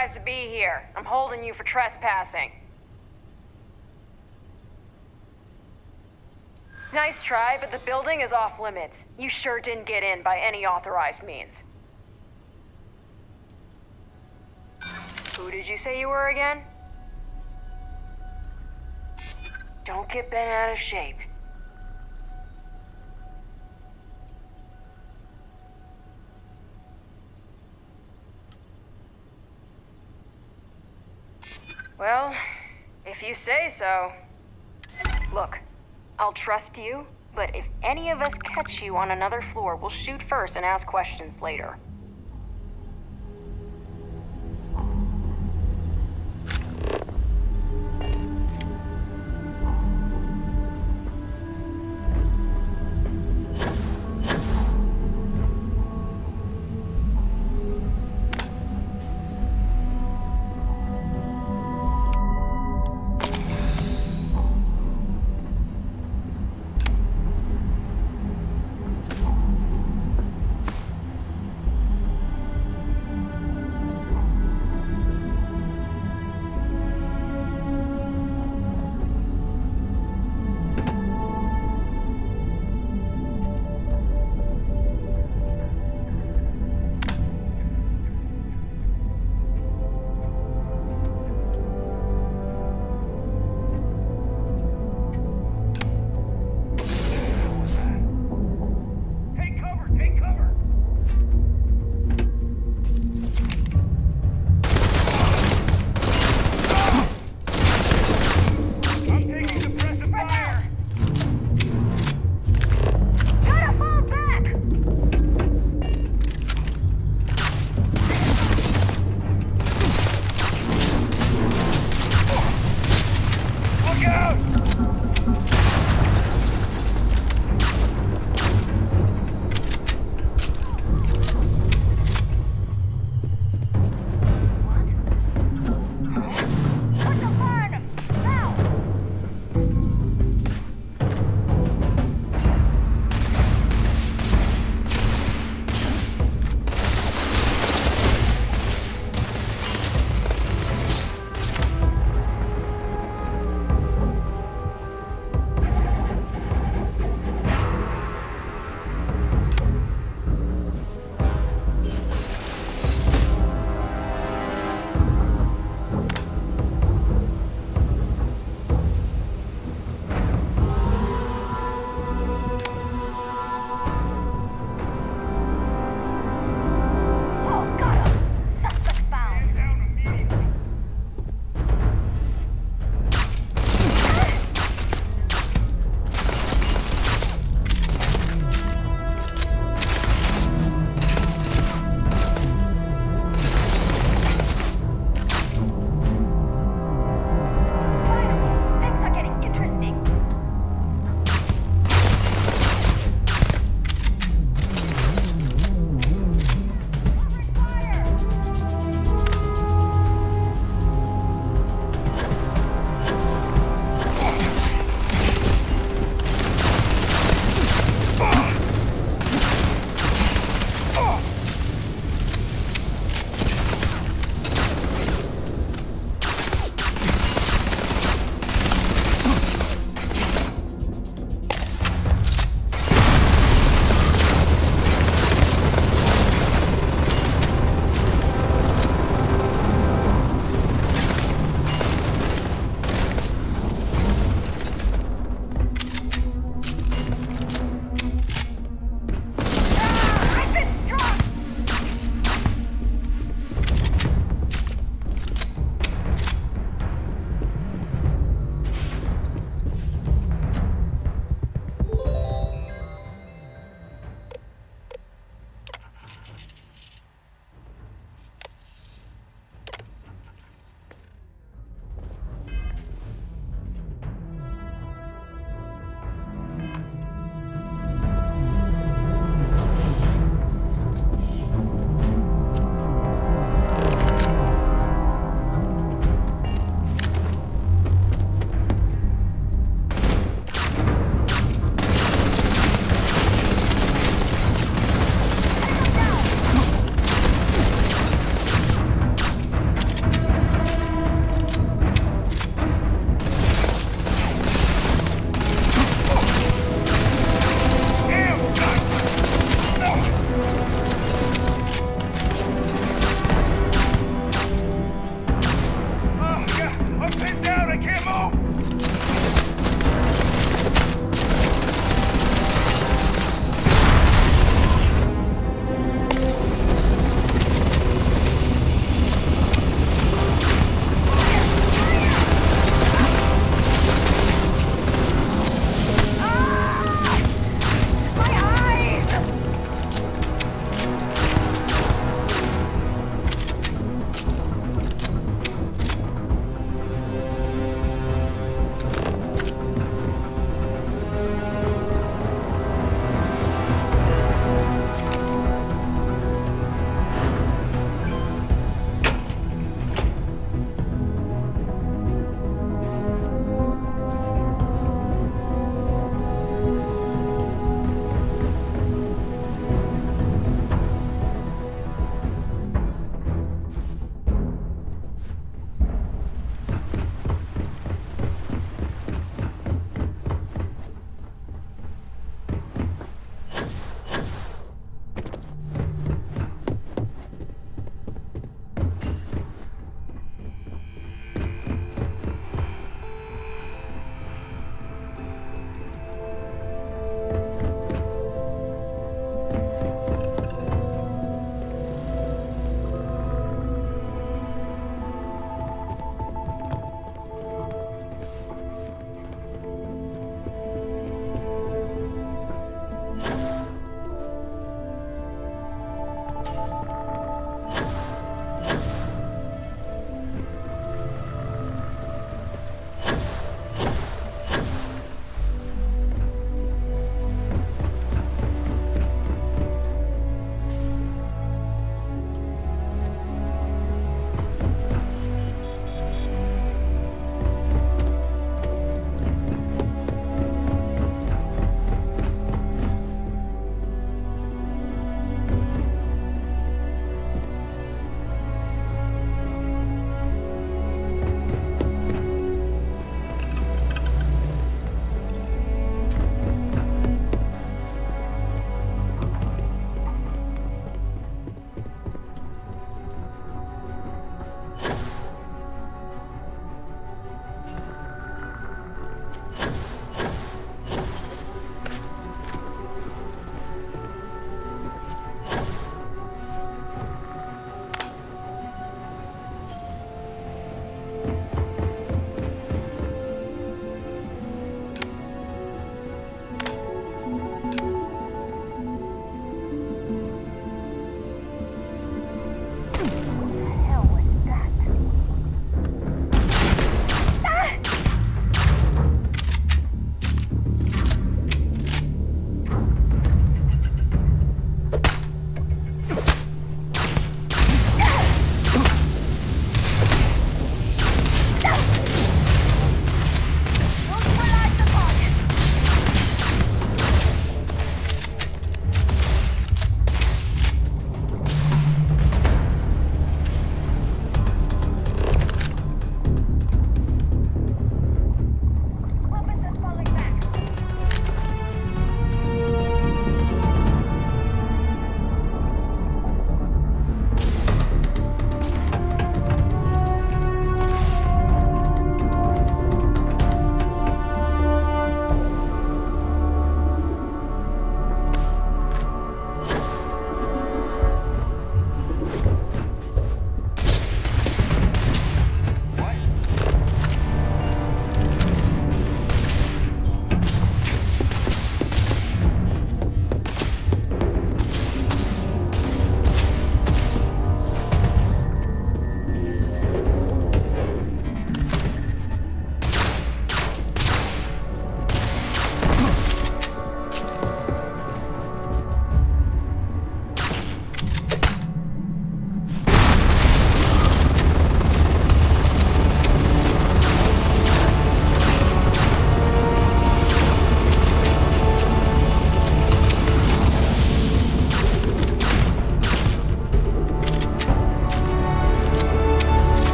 authorized to be here. I'm holding you for trespassing. Nice try, but the building is off limits. You sure didn't get in by any authorized means. Who did you say you were again? Don't get bent out of shape. Well, if you say so. Look, I'll trust you, but if any of us catch you on another floor, we'll shoot first and ask questions later.